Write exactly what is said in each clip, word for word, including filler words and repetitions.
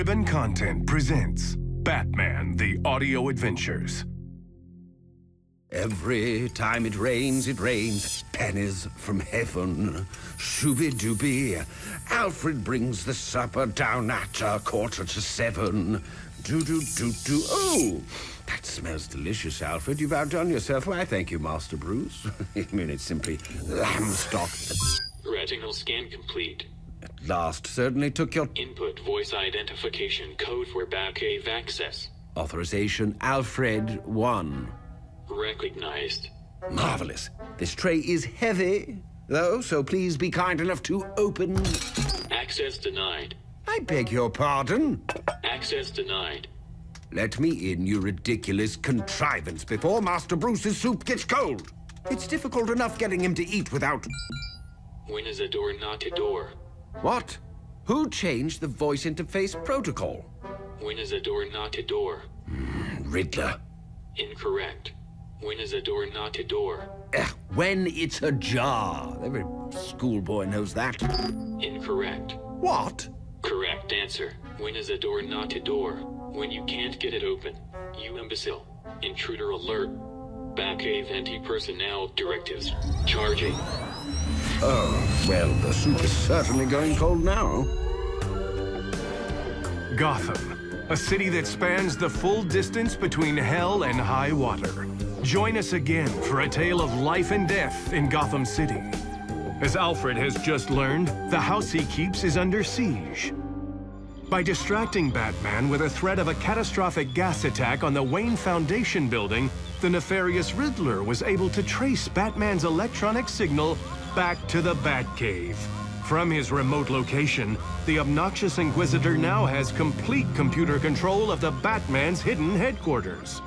Ribbon Content presents Batman, the Audio Adventures. Every time it rains, it rains pennies from heaven. Shooby-dooby, Alfred brings the supper down at a quarter to seven. Do-do-do-do, oh! That smells delicious, Alfred. You've outdone yourself. Why, thank you, Master Bruce. I mean, it's simply lamb stock. Retinal scan complete. At last, certainly took your... Input voice identification code for Batcave access. Authorization, Alfred one. Recognized. Marvelous. This tray is heavy, though, so please be kind enough to open... Access denied. I beg your pardon? Access denied. Let me in, you ridiculous contrivance, before Master Bruce's soup gets cold. It's difficult enough getting him to eat without... When is a door not a door? What? Who changed the voice interface protocol? When is a door not a door? Mm, Riddler. Incorrect. When is a door not a door? Uh, when it's ajar. Every schoolboy knows that. Incorrect. What? Correct answer. When is a door not a door? When you can't get it open. You imbecile. Intruder alert. Batcave anti-personnel directives. Charging. Oh, well, the soup is certainly going cold now. Gotham, a city that spans the full distance between hell and high water. Join us again for a tale of life and death in Gotham City. As Alfred has just learned, the house he keeps is under siege. By distracting Batman with a threat of a catastrophic gas attack on the Wayne Foundation building, the nefarious Riddler was able to trace Batman's electronic signal back to the Batcave. From his remote location, the obnoxious Inquisitor now has complete computer control of the Batman's hidden headquarters.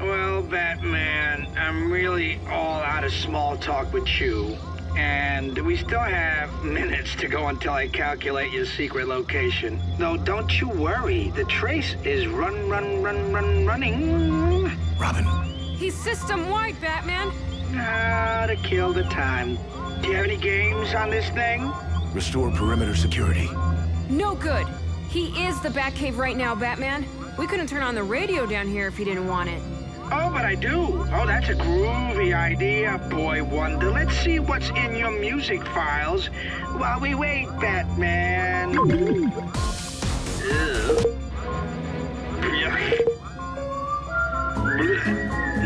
Well, Batman, I'm really all out of small talk with you. And we still have minutes to go until I calculate your secret location. No, don't you worry. The trace is run, run, run, run, running. Robin. He's system-wide, Batman. How to kill the time. Do you have any games on this thing? Restore perimeter security. No good. He is the Batcave right now, Batman. We couldn't turn on the radio down here if he didn't want it. Oh, but I do. Oh, that's a groovy idea, Boy Wonder. Let's see what's in your music files while we wait, Batman.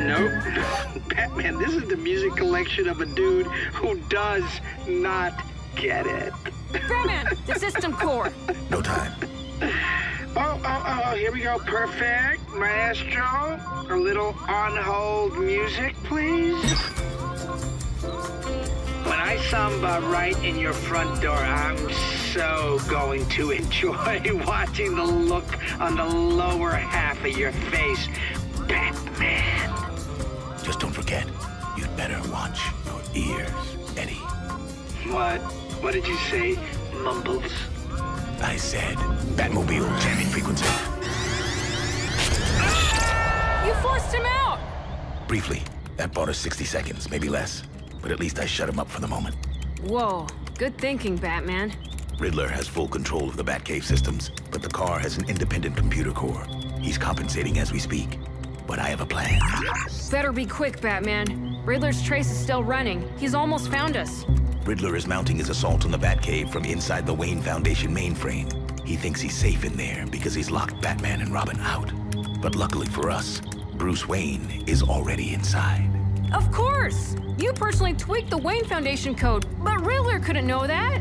Nope. Batman, this is the music collection of a dude who does not get it. Batman, the system core. No time. Oh, oh, oh, here we go. Perfect. Maestro, a little on-hold music, please. When I samba right in your front door, I'm so going to enjoy watching the look on the lower half of your face, Batman. Just don't forget, you'd better watch your ears, Eddie. What? What did you say, Mumbles? I said, Batmobile jamming frequency. You forced him out! Briefly, that bought us sixty seconds, maybe less. But at least I shut him up for the moment. Whoa, good thinking, Batman. Riddler has full control of the Batcave systems, but the car has an independent computer core. He's compensating as we speak, but I have a plan. Better be quick, Batman. Riddler's trace is still running. He's almost found us. Riddler is mounting his assault on the Batcave from inside the Wayne Foundation mainframe. He thinks he's safe in there because he's locked Batman and Robin out. But luckily for us, Bruce Wayne is already inside. Of course! You personally tweaked the Wayne Foundation code, but Riddler couldn't know that.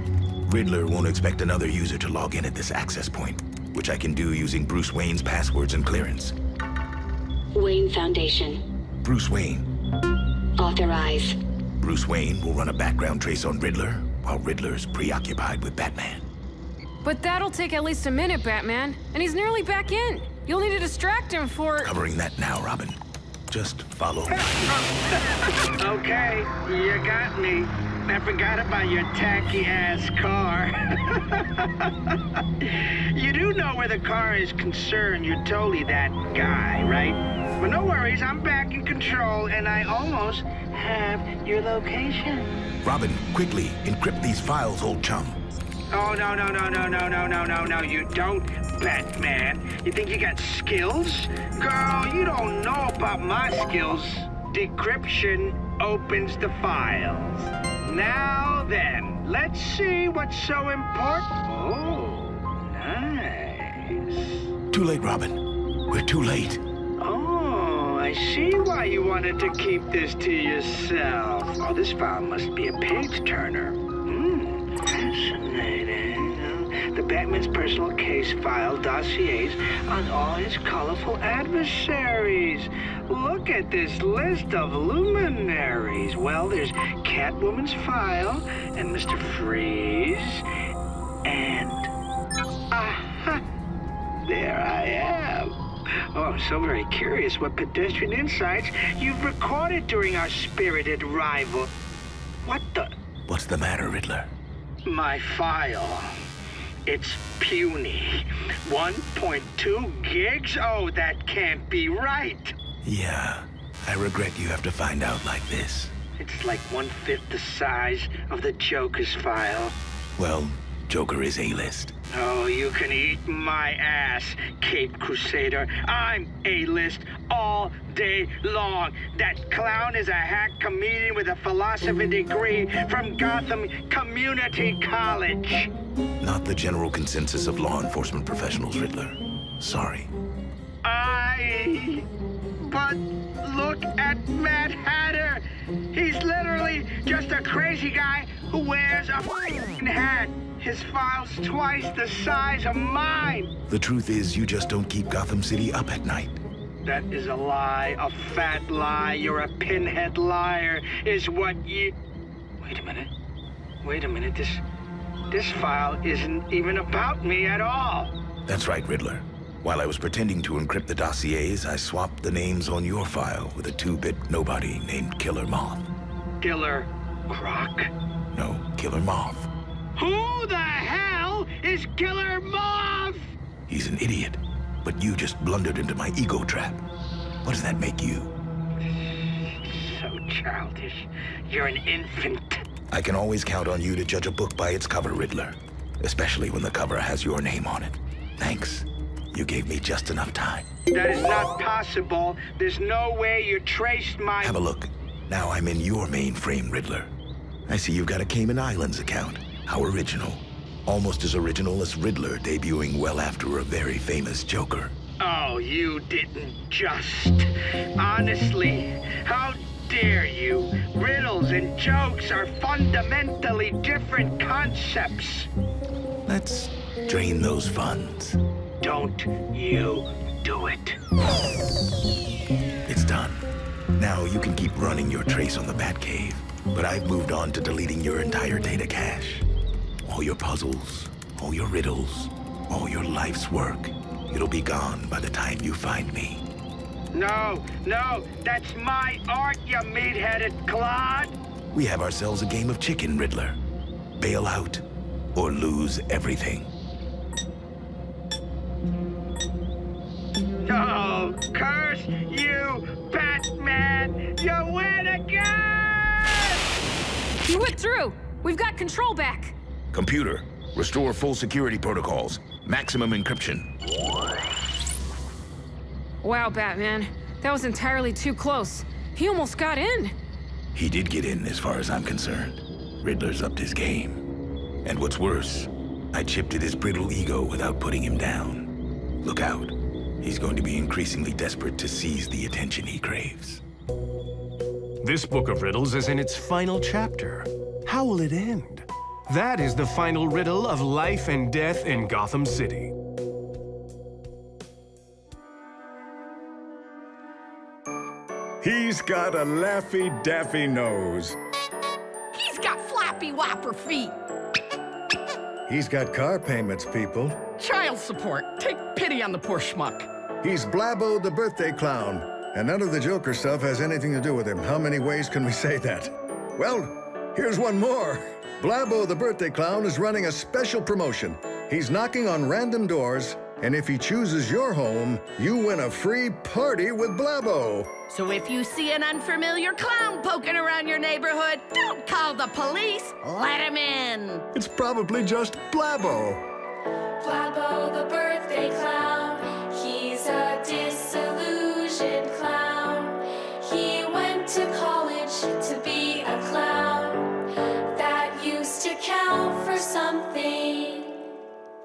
Riddler won't expect another user to log in at this access point, which I can do using Bruce Wayne's passwords and clearance. Wayne Foundation. Bruce Wayne. Authorize. Bruce Wayne will run a background trace on Riddler, while Riddler's preoccupied with Batman. But that'll take at least a minute, Batman. And he's nearly back in. You'll need to distract him for... Covering that now, Robin. Just follow me. Okay, you got me. I forgot about your tacky-ass car. You do know where the car is concerned. You're totally that guy, right? But no worries, I'm back in control, and I almost have your location. Robin, quickly, encrypt these files, old chum. Oh, no, no, no, no, no, no, no, no, no, you don't, Batman. You think you got skills? Girl, you don't know about my skills. Decryption opens the files. Now then, let's see what's so important. Oh, nice. Too late, Robin. We're too late. Oh, I see why you wanted to keep this to yourself. Oh, this file must be a page-turner. Hmm, fascinating. The Batman's personal case file dossiers on all his colorful adversaries. Look at this list of luminaries. Well, there's Catwoman's file, and Mister Freeze, and... aha! There I am. Oh, I'm so very curious what pedestrian insights you've recorded during our spirited rival. What the... What's the matter, Riddler? My file. It's puny. one point two gigs? Oh, that can't be right. Yeah. I regret you have to find out like this. It's like one-fifth the size of the Joker's file. Well, Joker is A-list. Oh, you can eat my ass, Cape Crusader. I'm A-list all day long. That clown is a hack comedian with a philosophy degree from Gotham Community College. Not the general consensus of law enforcement professionals, Riddler. Sorry. I... But look at Mad Hatter. He's literally just a crazy guy who wears a f***ing hat. His file's twice the size of mine. The truth is, you just don't keep Gotham City up at night. That is a lie, a fat lie. You're a pinhead liar, is what you... Wait a minute. Wait a minute. This, this file isn't even about me at all. That's right, Riddler. While I was pretending to encrypt the dossiers, I swapped the names on your file with a two-bit nobody named Killer Moth. Killer Croc? No, Killer Moth. Who the hell is Killer Moth? He's an idiot, but you just blundered into my ego trap. What does that make you? So childish. You're an infant. I can always count on you to judge a book by its cover, Riddler. Especially when the cover has your name on it. Thanks. You gave me just enough time. That is not possible. There's no way you traced my... Have a look. Now I'm in your mainframe, Riddler. I see you've got a Cayman Islands account. How original. Almost as original as Riddler debuting well after a very famous Joker. Oh, you didn't just. Honestly, how dare you? Riddles and jokes are fundamentally different concepts. Let's drain those funds. Don't you do it. It's done. Now you can keep running your trace on the Batcave, but I've moved on to deleting your entire data cache. All your puzzles, all your riddles, all your life's work. It'll be gone by the time you find me. No, no, that's my art, you meat-headed clod! We have ourselves a game of chicken, Riddler. Bail out or lose everything. Oh, curse you, Batman! You win again! You withdrew! We've got control back! Computer, restore full security protocols. Maximum encryption. Wow, Batman. That was entirely too close. He almost got in. He did get in, as far as I'm concerned. Riddler's upped his game. And what's worse, I chipped at his brittle ego without putting him down. Look out. He's going to be increasingly desperate to seize the attention he craves. This book of riddles is in its final chapter. How will it end? That is the final riddle of life and death in Gotham City. He's got a laffy-daffy nose. He's got flappy whopper feet. He's got car payments, people. Child support. Take pity on the poor schmuck. He's Blabbo the birthday clown, and none of the Joker stuff has anything to do with him. How many ways can we say that? Well, here's one more. Blabbo the birthday clown is running a special promotion. He's knocking on random doors And if he chooses your home, you win a free party with Blabbo. So if you see an unfamiliar clown poking around your neighborhood, don't call the police. Let him in. It's probably just Blabbo. Blabbo the birthday clown. He's a disillusioned clown. He went to college to be a clown. That used to count for something.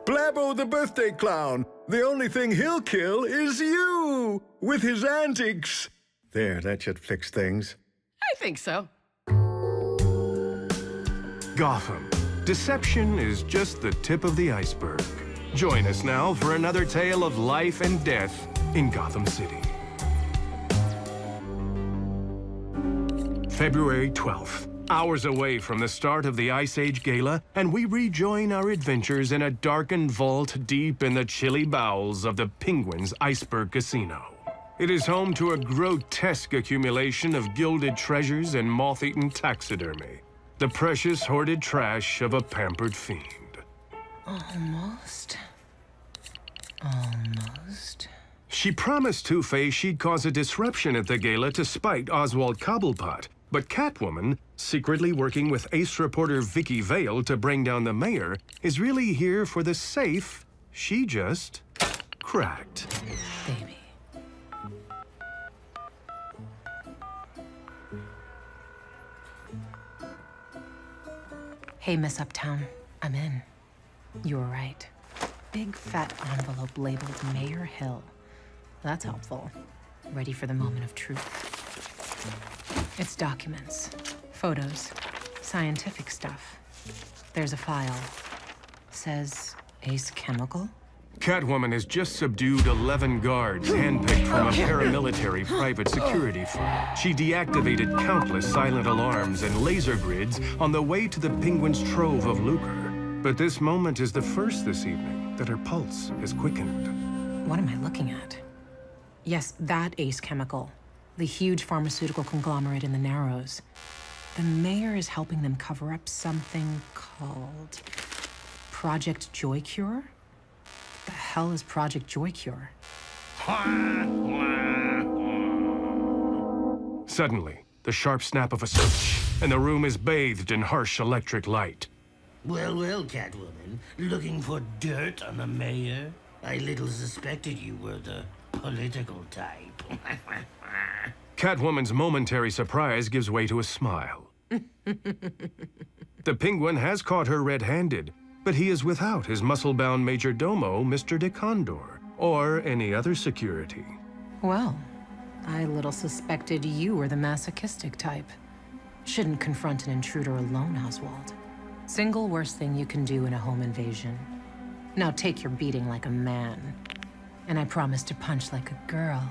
Blabbo the birthday clown. The only thing he'll kill is you with his antics. There, that should fix things. I think so. Gotham. Deception is just the tip of the iceberg. Join us now for another tale of life and death in Gotham City. February twelfth. Hours away from the start of the Ice Age Gala, and we rejoin our adventures in a darkened vault deep in the chilly bowels of the Penguin's Iceberg Casino. It is home to a grotesque accumulation of gilded treasures and moth-eaten taxidermy, the precious hoarded trash of a pampered fiend. Almost. Almost. She promised Two-Face she'd cause a disruption at the gala to spite Oswald Cobblepot, but Catwoman, secretly working with ace reporter Vicki Vale to bring down the mayor, is really here for the safe she just cracked. Baby. Hey, Miss Uptown, I'm in. You were right. Big fat envelope labeled Mayor Hill. That's helpful. Ready for the moment of truth. It's documents, photos, scientific stuff. There's a file. Says Ace Chemical. Catwoman has just subdued eleven guards handpicked from a paramilitary private security firm. She deactivated countless silent alarms and laser grids on the way to the Penguin's trove of lucre. But this moment is the first this evening that her pulse has quickened. What am I looking at? Yes, that Ace Chemical. The huge pharmaceutical conglomerate in the Narrows. The mayor is helping them cover up something called Project Joy Cure? What the hell is Project Joy Cure? Suddenly, the sharp snap of a switch, and the room is bathed in harsh electric light. Well, well, Catwoman. Looking for dirt on the mayor? I little suspected you were the political type. Catwoman's momentary surprise gives way to a smile. The Penguin has caught her red-handed, but he is without his muscle-bound major domo, Mister De Condor, or any other security. Well, I little suspected you were the masochistic type. Shouldn't confront an intruder alone, Oswald. Single worst thing you can do in a home invasion. Now take your beating like a man. And I promise to punch like a girl.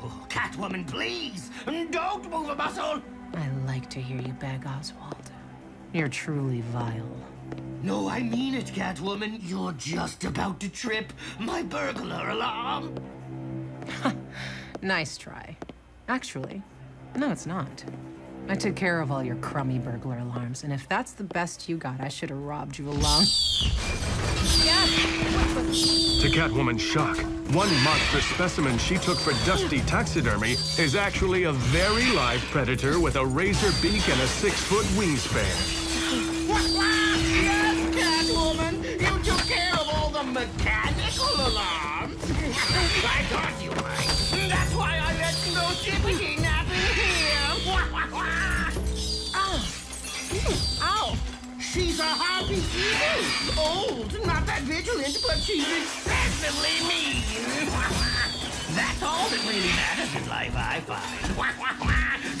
Oh, Catwoman, please! Don't move a muscle! I like to hear you beg, Oswald. You're truly vile. No, I mean it, Catwoman. You're just about to trip my burglar alarm. Nice try. Actually, no, it's not. I took care of all your crummy burglar alarms, and if that's the best you got, I should have robbed you along. To Catwoman's shock, one monster specimen she took for dusty taxidermy is actually a very live predator with a razor beak and a six-foot wingspan. Yes, Catwoman! You took care of all the mechanical alarms! I thought you might. That's why I let no jibbity napping here! Ow! Ow! She's a harpy. Old, not that vigilant, but she's excessively mean. That's all that really matters in life, I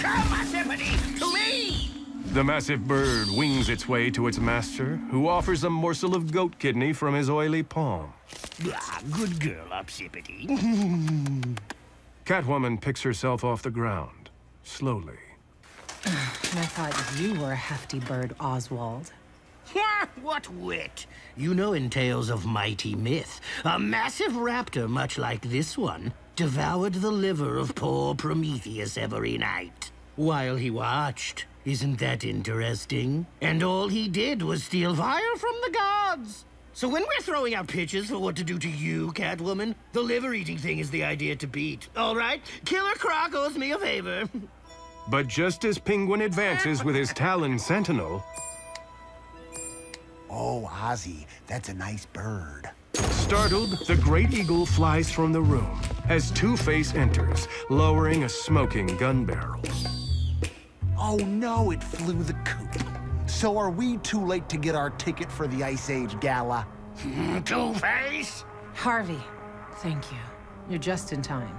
find. Come, Obsippity, to me! The massive bird wings its way to its master, who offers a morsel of goat kidney from his oily palm. Ah, good girl, Obsippity. Catwoman picks herself off the ground, slowly. And I thought you were a hefty bird, Oswald. What wit! You know in tales of mighty myth, a massive raptor, much like this one, devoured the liver of poor Prometheus every night, while he watched. Isn't that interesting? And all he did was steal fire from the gods. So when we're throwing out pitches for what to do to you, Catwoman, the liver-eating thing is the idea to beat, all right? Killer Croc owes me a favor. But just as Penguin advances with his Talon Sentinel... Oh, Ozzy, that's a nice bird. Startled, the Great Eagle flies from the room as Two-Face enters, lowering a smoking gun barrel. Oh no, it flew the coop. So are we too late to get our ticket for the Ice Age Gala? Two-Face? Harvey, thank you. You're just in time.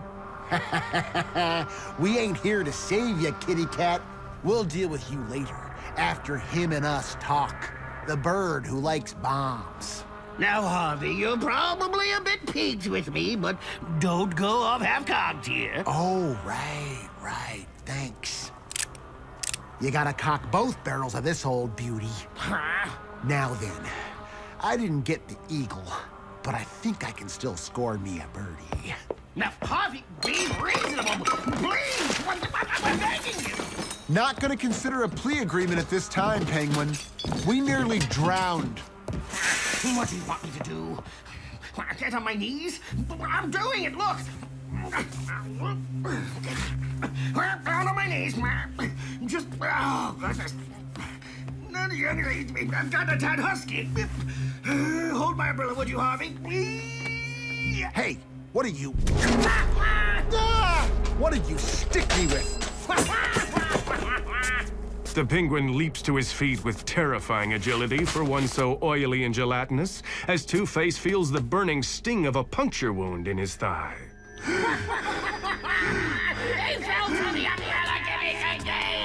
We ain't here to save you, kitty cat. We'll deal with you later, after him and us talk. The bird who likes bombs. Now, Harvey, you're probably a bit piqued with me, but don't go off half-cocked here. Oh, right, right, thanks. You gotta cock both barrels of this old beauty. Huh? Now then, I didn't get the eagle, but I think I can still score me a birdie. Now, Harvey, be reasonable, please! What, what, I'm begging you! Not gonna consider a plea agreement at this time, Penguin. We nearly drowned. What do you want me to do? I get on my knees? I'm doing it, look! Down on my knees, man. Just, oh, goodness. None of you need me. I've got a tad husky. Hold my umbrella, would you, Harvey? Hey, what are you? What did you stick me with? The Penguin leaps to his feet with terrifying agility for one so oily and gelatinous, as Two-Face feels the burning sting of a puncture wound in his thigh. They fell through the umbrella, give me a day!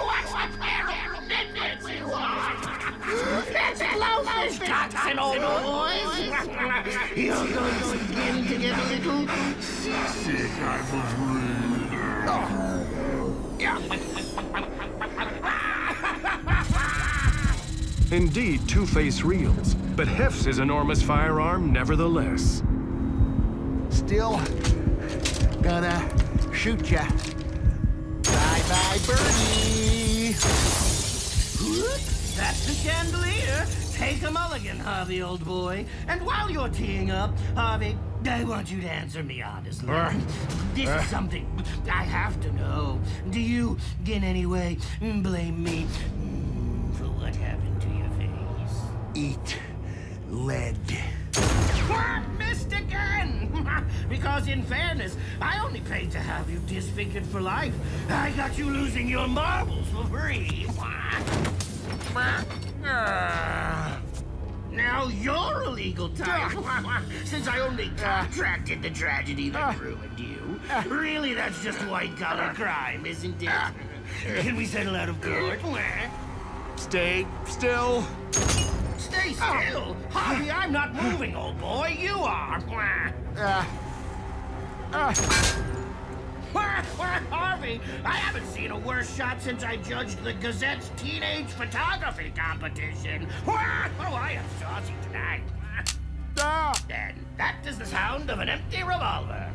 What's a pair of midgets you are? Let's blow those cocks and old boys! You're going to begin to get a little seasick, I was real. Indeed, Two-Face reels, but hefts his enormous firearm nevertheless. Still gonna shoot ya. Bye-bye, birdie! That's the chandelier. Take a mulligan, Harvey, old boy. And while you're teeing up, Harvey, I want you to answer me honestly. Uh, this uh, is something I have to know. Do you, in any way, blame me for what happened to your face? Eat lead. What? Missed again! Because in fairness, I only paid to have you disfigured for life. I got you losing your marbles for free. Now you're illegal, type. Since I only contracted the tragedy that ruined you. Really, that's just white-collar crime, isn't it? Can we settle out of court? Stay still. Stay still! Oh. Harvey, I'm not moving, old boy. You are! Uh. Uh. Harvey, I haven't seen a worse shot since I judged the Gazette's teenage photography competition. Oh, I am saucy tonight. Ah. And that is the sound of an empty revolver.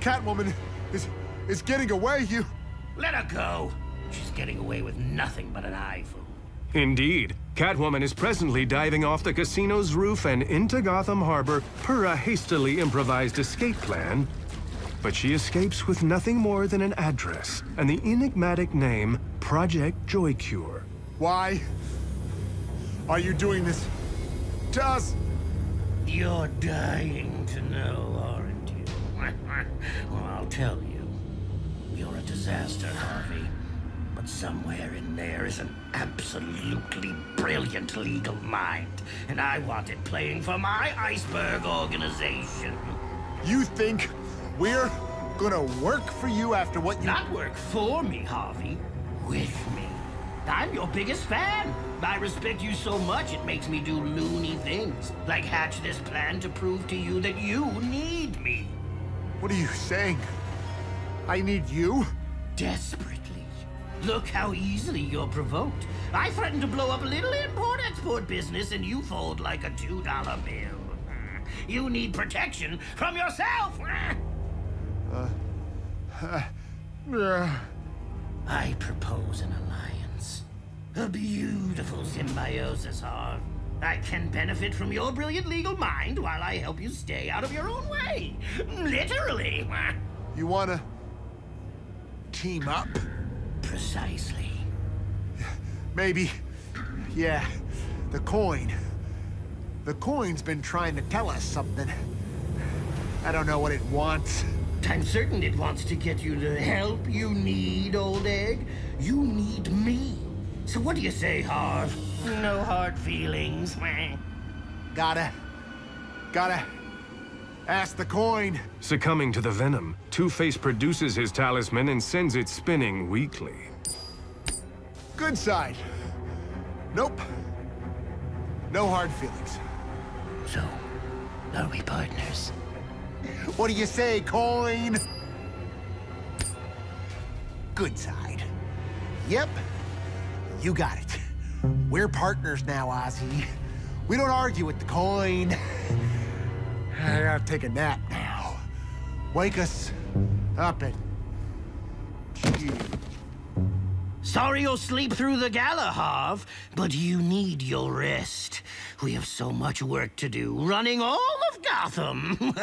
Catwoman is, is getting away, you... Let her go. She's getting away with nothing but an eyeful. Indeed. Catwoman is presently diving off the casino's roof and into Gotham Harbor per a hastily improvised escape plan. But she escapes with nothing more than an address and the enigmatic name Project Joy Cure. Why are you doing this to us? You're dying to know, aren't you? Well, I'll tell you. You're a disaster, Harvey. But somewhere in there is an absolutely brilliant legal mind, and I want it playing for my iceberg organization. You think we're gonna work for you after what you... Not work for me, Harvey. With me. I'm your biggest fan. I respect you so much it makes me do loony things, like hatch this plan to prove to you that you need me. What are you saying? I need you? Desperate. Look how easily you're provoked. I threatened to blow up a little import-export business and you fold like a two dollar bill. You need protection from yourself! Uh, uh, uh. I propose an alliance. A beautiful symbiosis, Harv. I can benefit from your brilliant legal mind while I help you stay out of your own way. Literally. You wanna team up? Precisely. Maybe. Yeah. The coin. The coin's been trying to tell us something. I don't know what it wants. I'm certain it wants to get you the help you need, old egg. You need me. So what do you say, Harv? No hard feelings. Gotta... Gotta... ask the coin. Succumbing to the venom, Two-Face produces his talisman and sends it spinning weakly. Good side. Nope. No hard feelings. So, are we partners? What do you say, coin? Good side. Yep. You got it. We're partners now, Ozzy. We don't argue with the coin. I gotta take a nap now. Wake us up and... Sorry you'll sleep through the gala, Harv, but you need your rest. We have so much work to do, running all of Gotham.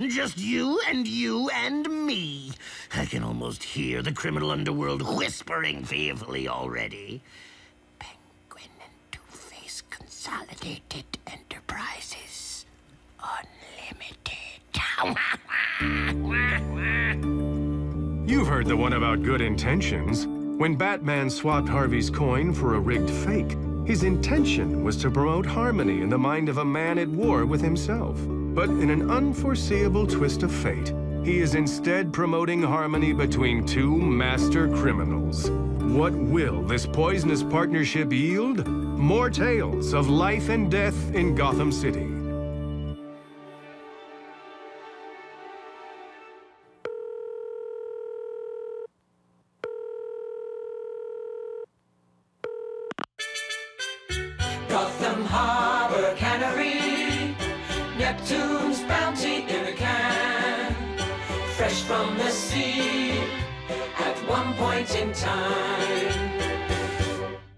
Just you and you and me. I can almost hear the criminal underworld whispering fearfully already. Penguin and Two-Face Consolidated Enterprises Unlimited. You've heard the one about good intentions. When Batman swapped Harvey's coin for a rigged fake, his intention was to promote harmony in the mind of a man at war with himself. But in an unforeseeable twist of fate, he is instead promoting harmony between two master criminals. What will this poisonous partnership yield? More tales of life and death in Gotham City. Gotham Harbor Cannery, Neptune's bounty in a can, fresh from the sea, at one point in time.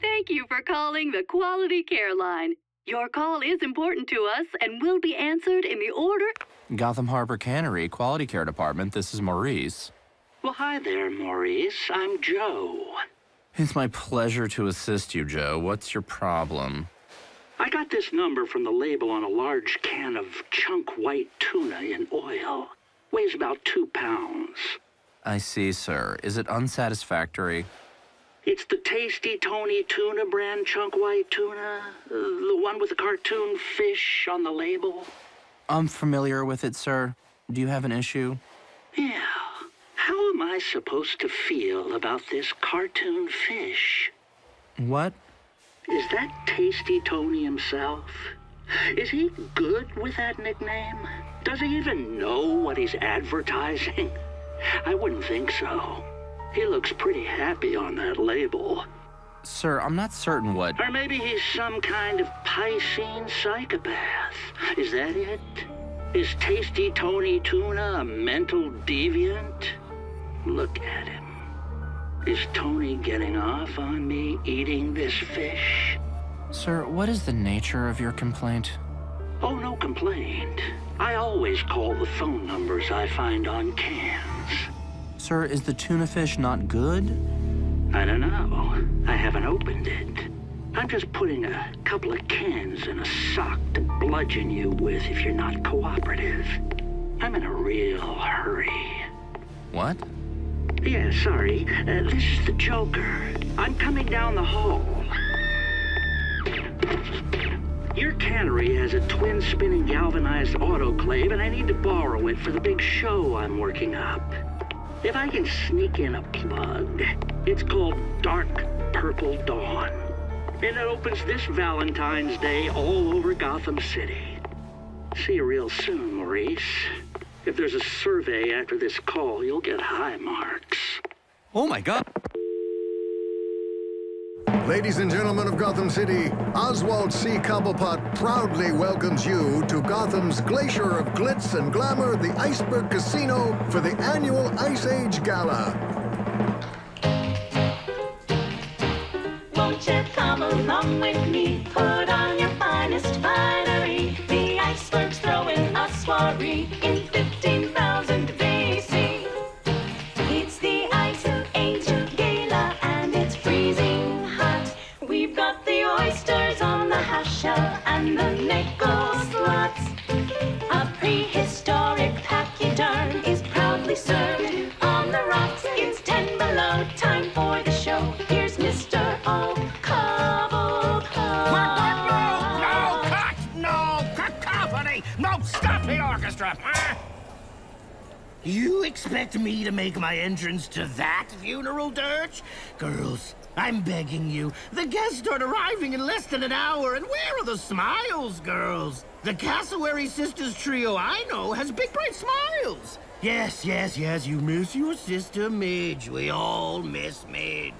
Thank you for calling the Quality Care Line. Your call is important to us and will be answered in the order... Gotham Harbor Cannery, Quality Care Department, this is Maurice. Well, hi there, Maurice. I'm Joe. It's my pleasure to assist you, Joe. What's your problem? I got this number from the label on a large can of chunk white tuna in oil. Weighs about two pounds. I see, sir. Is it unsatisfactory? It's the Tasty Tony tuna brand chunk white tuna. Uh, the one with the cartoon fish on the label. I'm familiar with it, sir. Do you have an issue? Yeah. How am I supposed to feel about this cartoon fish? What? Is that Tasty Tony himself? Is he good with that nickname? Does he even know what he's advertising? I wouldn't think so. He looks pretty happy on that label. Sir, I'm not certain what... Or maybe he's some kind of Piscean psychopath. Is that it? Is Tasty Tony Tuna a mental deviant? Look at him. Is Tony getting off on me eating this fish? Sir, what is the nature of your complaint? Oh, no complaint. I always call the phone numbers I find on cans. Sir, is the tuna fish not good? I don't know. I haven't opened it. I'm just putting a couple of cans in a sock to bludgeon you with if you're not cooperative. I'm in a real hurry. What? Yeah, sorry. Uh, this is the Joker. I'm coming down the hall. Your cannery has a twin-spinning galvanized autoclave, and I need to borrow it for the big show I'm working up. If I can sneak in a plug, it's called Dark Purple Dawn. And it opens this Valentine's Day all over Gotham City. See you real soon, Maurice. If there's a survey after this call, you'll get high marks. Oh my God. Ladies and gentlemen of Gotham City, Oswald C. Cobblepot proudly welcomes you to Gotham's glacier of glitz and glamour, the Iceberg Casino, for the annual Ice Age Gala. Won't you come along with me? Put on your story in fifteen thousand B C. It's the Ice Age Gala and it's freezing hot. We've got the oysters on the hash shell and the nickel slots. A prehistoric pachyderm is proudly served on the rocks. It's ten below, time for the show. Here's Mister O. Cobblepot. No, stop the orchestra! You expect me to make my entrance to that funeral dirge? Girls, I'm begging you. The guests are arriving in less than an hour, and where are the smiles, girls? The Cassowary Sisters trio I know has big, bright smiles. Yes, yes, yes, you miss your sister, Midge. We all miss Midge.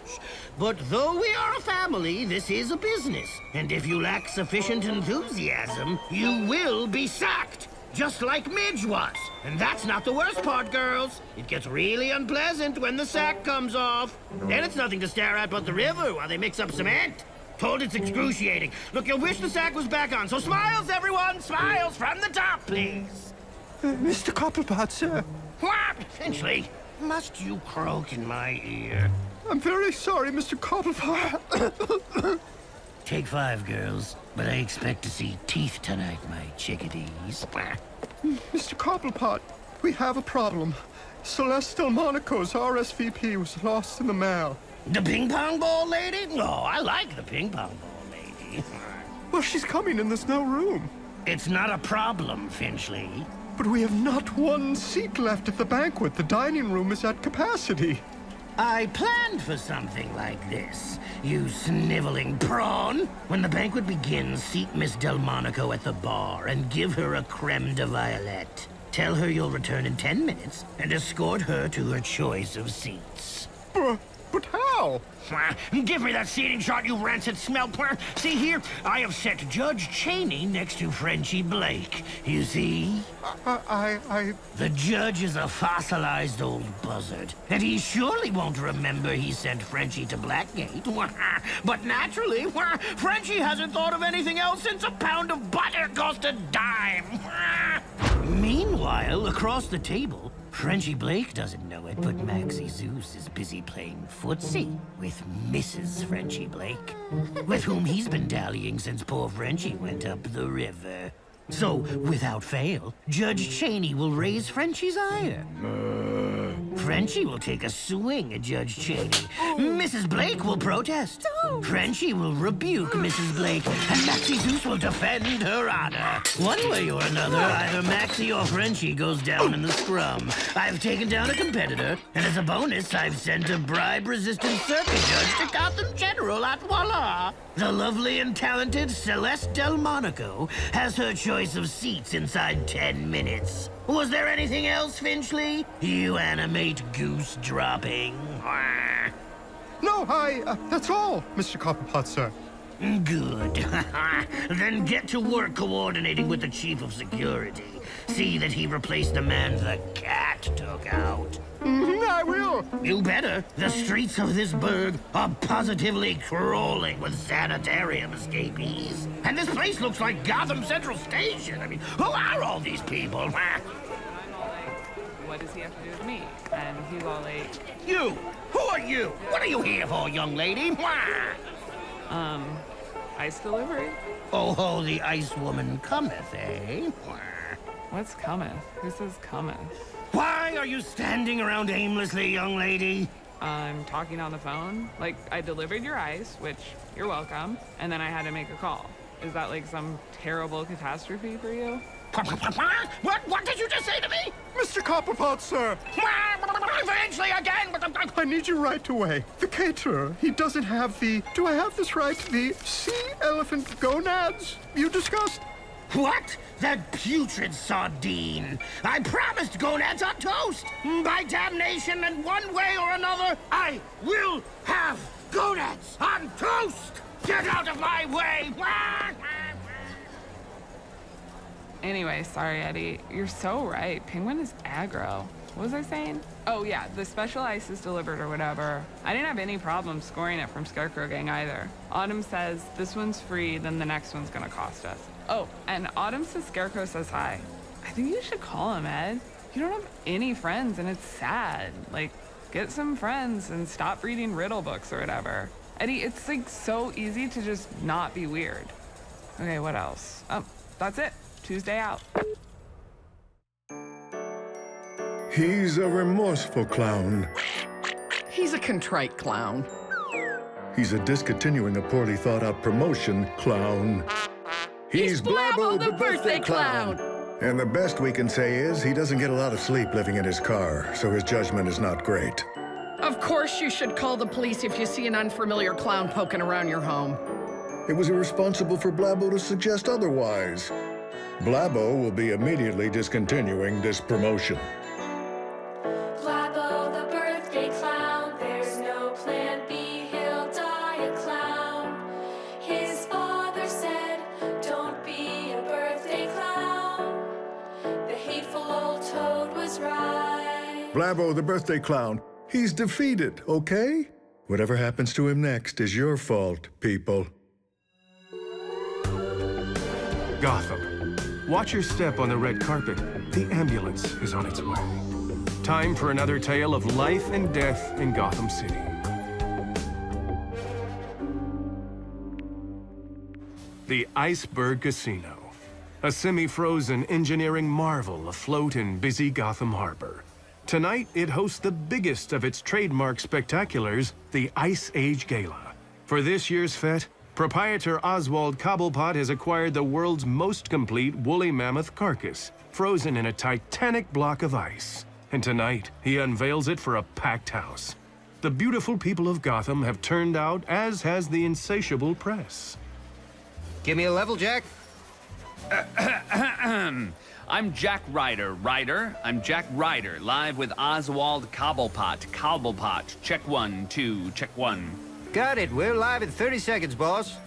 But though we are a family, this is a business. And if you lack sufficient enthusiasm, you will be sacked. Just like Midge was. And that's not the worst part, girls. It gets really unpleasant when the sack comes off. Then it's nothing to stare at but the river while they mix up cement. Told it's excruciating. Look, you'll wish the sack was back on. So smiles, everyone, smiles from the top, please. Uh, Mister Cobblepot, sir. What? Finchley, must you croak in my ear? I'm very sorry, Mister Cobblepot. Take five, girls. But I expect to see teeth tonight, my chickadees. Mister Cobblepot, we have a problem. Celeste Delmonico's R S V P was lost in the mail. The ping pong ball lady? No, oh, I like the ping pong ball lady. Well, she's coming and there's no room. It's not a problem, Finchley. But we have not one seat left at the banquet. The dining room is at capacity. I planned for something like this, you sniveling prawn. When the banquet begins, seat Miss Delmonico at the bar and give her a creme de violette. Tell her you'll return in ten minutes and escort her to her choice of seats. But, but how? Give me that seating chart, you rancid smell plur. See here, I have set Judge Cheney next to Frenchie Blake. You see? I, I, I... The judge is a fossilized old buzzard, and he surely won't remember he sent Frenchie to Blackgate. But naturally, Frenchie hasn't thought of anything else since a pound of butter cost a dime. Meanwhile, across the table, Frenchie Blake doesn't know it, but Maxie Zeus is busy playing footsie with Missus Frenchie Blake, with whom he's been dallying since poor Frenchie went up the river. So, without fail, Judge Cheney will raise Frenchie's ire. Uh... Frenchie will take a swing at Judge Cheney. Oh. Missus Blake will protest. Oh. Frenchie will rebuke Missus Blake, and Maxie Zeus will defend her honor. One way or another, either Maxie or Frenchie goes down in the scrum. I've taken down a competitor, and as a bonus, I've sent a bribe-resistant circuit judge to Gotham General at voila. The lovely and talented Celeste Delmonico has her choice of seats inside ten minutes. Was there anything else, Finchley? You animate goose dropping. No, I... Uh, that's all, Mister Cobblepot, sir. Good. Then get to work coordinating with the Chief of Security. See that he replaced the man the cat took out. Mm-hmm, I will. You better. The streets of this burg are positively crawling with sanitarium escapees. And this place looks like Gotham Central Station. I mean, who are all these people? What does he have to do with me? And you all like... You! Who are you? What are you here for, young lady? Um, ice delivery? Oh, ho, the ice woman cometh, eh? What's cometh? Who says cometh? Why are you standing around aimlessly, young lady? I'm talking on the phone. Like, I delivered your ice, which, you're welcome, and then I had to make a call. Is that like some terrible catastrophe for you? What? What did you just say to me? Mister Cobblepot, sir. Eventually again, but I'm, I'm... I need you right away. The caterer, he doesn't have the... Do I have this right? The sea elephant gonads you discussed? What? That putrid sardine. I promised gonads on toast. By damnation, in one way or another, I will have gonads on toast. Get out of my way. Anyway, sorry, Eddie. You're so right. Penguin is aggro. What was I saying? Oh, yeah, the special ice is delivered or whatever. I didn't have any problem scoring it from Scarecrow Gang either. Autumn says, this one's free, then the next one's gonna cost us. Oh, and Autumn says Scarecrow says hi. I think you should call him, Ed. You don't have any friends, and it's sad. Like, get some friends and stop reading riddle books or whatever. Eddie, it's like so easy to just not be weird. Okay, what else? Oh, that's it. Tuesday out. He's a remorseful clown. He's a contrite clown. He's a discontinuing a poorly thought-out promotion clown. He's, He's Blabbo, the, the birthday clown. clown. And the best we can say is he doesn't get a lot of sleep living in his car, so his judgment is not great. Of course you should call the police if you see an unfamiliar clown poking around your home. It was irresponsible for Blabbo to suggest otherwise. Blabbo will be immediately discontinuing this promotion. Blabbo, the birthday clown. There's no plan B. He'll die a clown. His father said, don't be a birthday clown. The hateful old toad was right. Blabbo, the birthday clown. He's defeated, okay? Whatever happens to him next is your fault, people. Gotham. Watch your step on the red carpet. The ambulance is on its way. Time for another tale of life and death in Gotham City. The Iceberg Casino. A semi-frozen engineering marvel afloat in busy Gotham Harbor. Tonight, it hosts the biggest of its trademark spectaculars, the Ice Age Gala. For this year's fete, proprietor Oswald Cobblepot has acquired the world's most complete woolly mammoth carcass, frozen in a titanic block of ice. And tonight, he unveils it for a packed house. The beautiful people of Gotham have turned out, as has the insatiable press. Give me a level, Jack. I'm Jack Ryder, Ryder. I'm Jack Ryder, live with Oswald Cobblepot, Cobblepot. Check one, two, check one. Got it. We're live in thirty seconds, boss.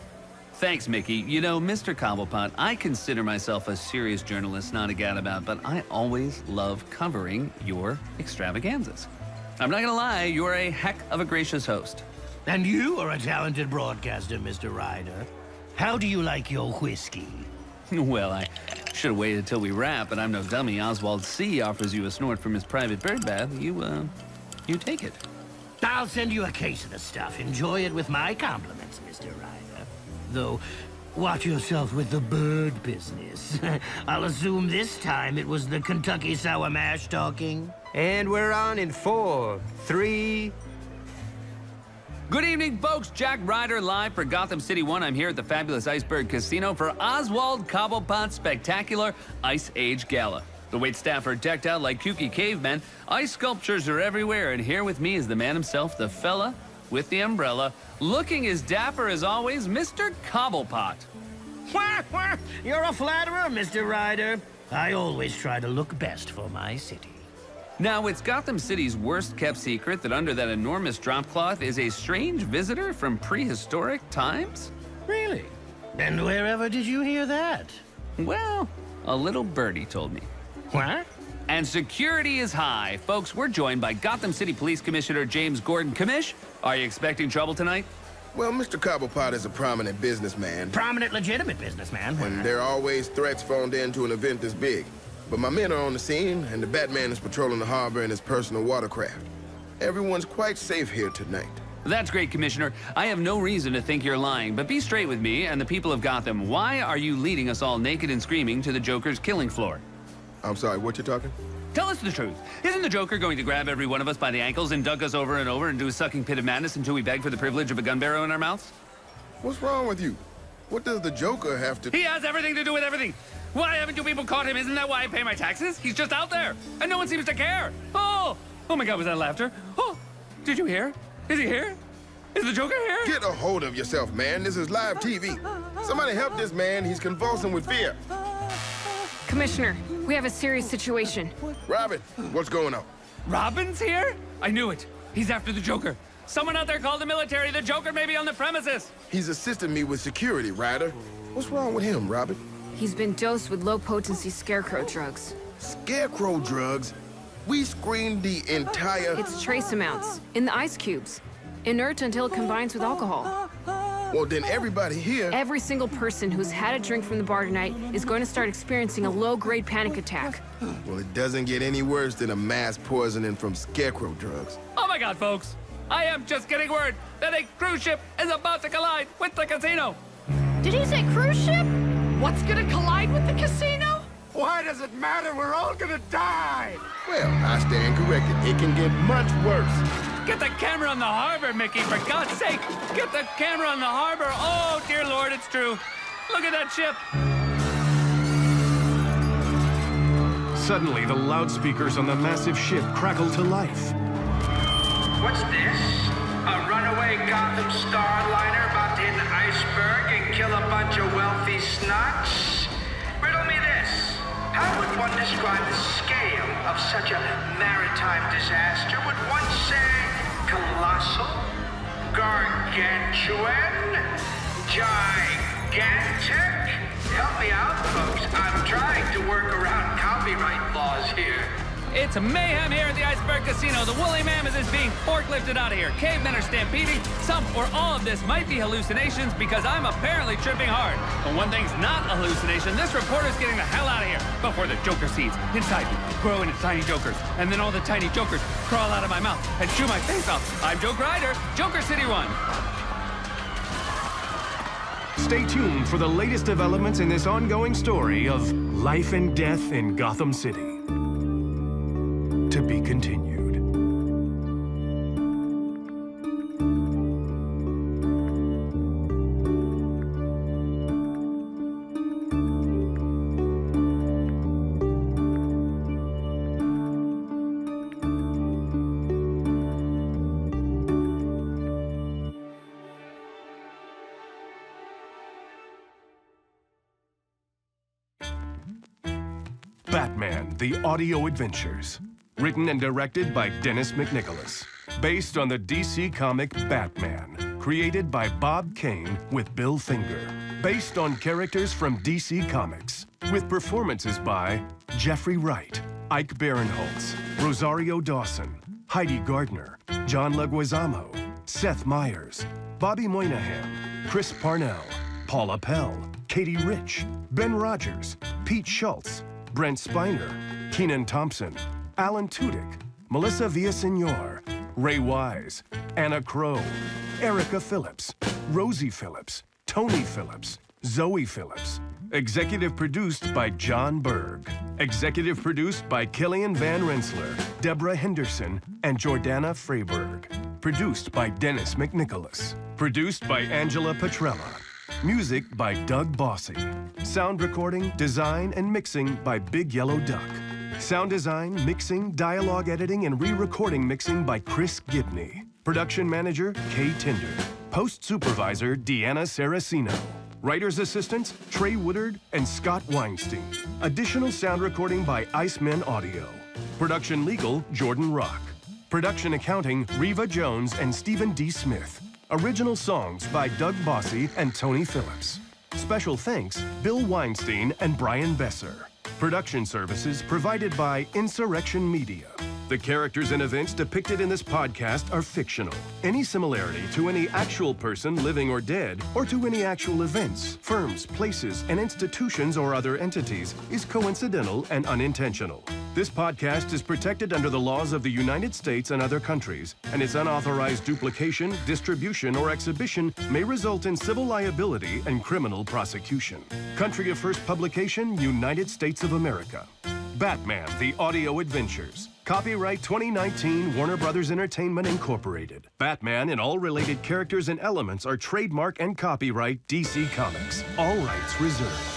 Thanks, Mickey. You know, Mister Cobblepot, I consider myself a serious journalist, not a gadabout, but I always love covering your extravaganzas. I'm not gonna lie, you're a heck of a gracious host. And you are a talented broadcaster, Mister Ryder. How do you like your whiskey? Well, I should have waited till we wrap, but I'm no dummy. Oswald C. offers you a snort from his private bird bath. You, uh, you take it. I'll send you a case of the stuff. Enjoy it with my compliments, Mister Ryder. Though, watch yourself with the bird business. I'll assume this time it was the Kentucky Sour Mash talking. And we're on in four, three... Good evening, folks. Jack Ryder live for Gotham City one. I'm here at the fabulous Iceberg Casino for Oswald Cobblepot's spectacular Ice Age Gala. The waitstaff are decked out like kooky cavemen. Ice sculptures are everywhere, and here with me is the man himself, the fella with the umbrella, looking as dapper as always, Mister Cobblepot. You're a flatterer, Mister Ryder. I always try to look best for my city. Now, it's Gotham City's worst-kept secret that under that enormous dropcloth is a strange visitor from prehistoric times? Really? And wherever did you hear that? Well, a little birdie told me. What? And security is high. Folks, we're joined by Gotham City Police Commissioner James Gordon. Commish, are you expecting trouble tonight? Well, Mister Cobblepot is a prominent businessman. Prominent, legitimate businessman. And there are always threats phoned in to an event this big. But my men are on the scene, and the Batman is patrolling the harbor in his personal watercraft. Everyone's quite safe here tonight. That's great, Commissioner. I have no reason to think you're lying, but be straight with me and the people of Gotham. Why are you leading us all naked and screaming to the Joker's killing floor? I'm sorry, what you talking? Tell us the truth. Isn't the Joker going to grab every one of us by the ankles and dunk us over and over into a sucking pit of madness until we beg for the privilege of a gun barrel in our mouths? What's wrong with you? What does the Joker have to... He has everything to do with everything! Why haven't you people caught him? Isn't that why I pay my taxes? He's just out there, and no one seems to care. Oh! Oh my God, was that laughter? Oh! Did you hear? Is he here? Is the Joker here? Get a hold of yourself, man. This is live T V. Somebody help this man. He's convulsing with fear. Commissioner, we have a serious situation. Robin, what's going on? Robin's here? I knew it. He's after the Joker. Someone out there called the military. The Joker may be on the premises. He's assisting me with security, Ryder. What's wrong with him, Robin? He's been dosed with low-potency scarecrow drugs. Scarecrow drugs? We screened the entire... It's trace amounts, in the ice cubes. Inert until it combines with alcohol. Well, then everybody here... Every single person who's had a drink from the bar tonight is going to start experiencing a low-grade panic attack. Well, it doesn't get any worse than a mass poisoning from scarecrow drugs. Oh my God, folks! I am just getting word that a cruise ship is about to collide with the casino! Did he say cruise ship? What's gonna collide with the casino? Why does it matter? We're all gonna die! Well, I stand corrected. It can get much worse. Get the camera on the harbor, Mickey, for God's sake! Get the camera on the harbor! Oh, dear Lord, it's true. Look at that ship! Suddenly, the loudspeakers on the massive ship crackle to life. What's this? A runaway Gotham starliner about to hit an iceberg and kill a bunch of wealthy snots? Riddle me this. How would one describe the scale of such a maritime disaster? Would one say... colossal, gargantuan, gigantic. Help me out, folks. I'm trying to work around copyright laws here. It's mayhem here at the Iceberg Casino. The woolly mammoth is being forklifted out of here. Cavemen are stampeding. Some or all of this might be hallucinations because I'm apparently tripping hard. But one thing's not a hallucination. This reporter's getting the hell out of here before the Joker seeds inside me grow into tiny Jokers, and then all the tiny Jokers crawl out of my mouth and chew my face off. I'm Jack Ryder, Joker City One. Stay tuned for the latest developments in this ongoing story of life and death in Gotham City. To be continued. Batman, the Audio Adventures. Written and directed by Dennis McNicholas. Based on the D C comic Batman, created by Bob Kane with Bill Finger. Based on characters from D C Comics, with performances by Jeffrey Wright, Ike Barinholtz, Rosario Dawson, Heidi Gardner, John Leguizamo, Seth Meyers, Bobby Moynihan, Chris Parnell, Paula Pell, Katie Rich, Ben Rogers, Pete Schultz, Brent Spiner, Kenan Thompson, Alan Tudyk, Melissa Villaseñor, Ray Wise, Anna Crow, Erica Phillips, Rosie Phillips, Tony Phillips, Zoe Phillips. Executive produced by John Berg. Executive produced by Killian Van Rensselaer, Deborah Henderson, and Jordana Freyberg. Produced by Dennis McNicholas. Produced by Angela Petrella. Music by Doug Bossy. Sound recording, design, and mixing by Big Yellow Duck. Sound design, mixing, dialogue editing, and re-recording mixing by Chris Gibney. Production manager, Kay Tinder. Post supervisor, Deanna Saraceno. Writers' assistants, Trey Woodard and Scott Weinstein. Additional sound recording by Iceman Audio. Production legal, Jordan Rock. Production accounting, Reva Jones and Stephen D. Smith. Original songs by Doug Bossy and Tony Phillips. Special thanks, Bill Weinstein and Brian Besser. Production services provided by Insurrection Media. The characters and events depicted in this podcast are fictional. Any similarity to any actual person, living or dead, or to any actual events, firms, places, and institutions or other entities is coincidental and unintentional. This podcast is protected under the laws of the United States and other countries, and its unauthorized duplication, distribution, or exhibition may result in civil liability and criminal prosecution. Country of first publication, United States of America. Batman, the Audio Adventures. Copyright twenty nineteen, Warner Brothers Entertainment, Incorporated. Batman and all related characters and elements are trademark and copyright D C Comics. All rights reserved.